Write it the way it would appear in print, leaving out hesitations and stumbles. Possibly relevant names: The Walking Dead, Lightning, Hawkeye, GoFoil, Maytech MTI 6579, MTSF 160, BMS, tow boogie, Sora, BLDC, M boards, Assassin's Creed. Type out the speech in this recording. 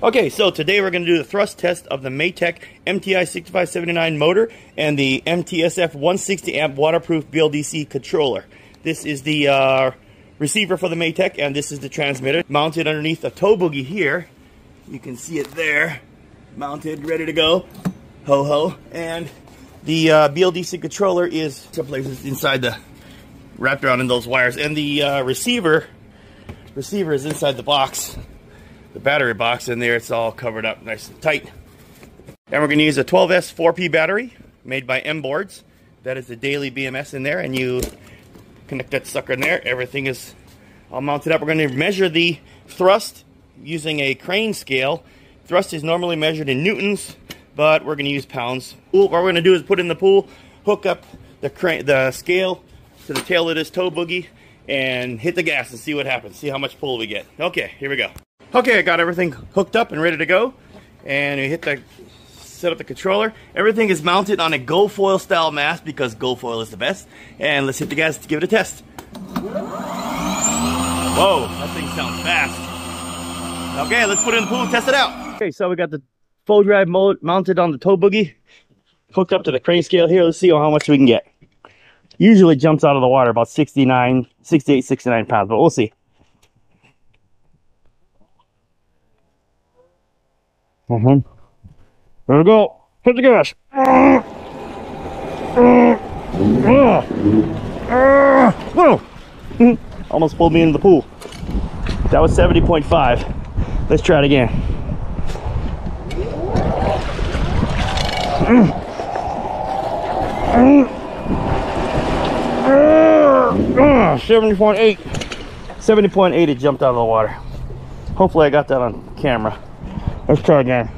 Okay, so today we're going to do the thrust test of the Maytech MTI 6579 motor and the MTSF 160 amp waterproof BLDC controller. This is the receiver for the Maytech, and this is the transmitter mounted underneath a tow boogie here. You can see it there, mounted, ready to go, ho ho. And the BLDC controller is someplace inside the, wrapped around in those wires, and the receiver is inside the box. The battery box in there, it's all covered up nice and tight. And we're going to use a 12S 4P battery made by M boards. That is the daily BMS in there, and you connect that sucker in there. Everything is all mounted up. We're going to measure the thrust using a crane scale. Thrust is normally measured in newtons, but we're going to use pounds. What we're going to do is put in the pool, hook up the scale to the tail of this tow boogie, and hit the gas and see what happens. See how much pull we get. Okay, here we go. Okay, I got everything hooked up and ready to go, and we set up the controller. Everything is mounted on a GoFoil style mast because GoFoil is the best. And let's hit the gas to give it a test. Whoa, that thing sounds fast. Okay, let's put it in the pool and test it out. Okay, so we got the full drive mode mounted on the tow boogie, hooked up to the crane scale here. Let's see how much we can get. Usually jumps out of the water about 68, 69 pounds, but we'll see. There we go. Hit the gas. Almost pulled me into the pool. That was 70.5. Let's try it again. Uh, 70.8. 70.8, it jumped out of the water. Hopefully I got that on camera. Let's try again.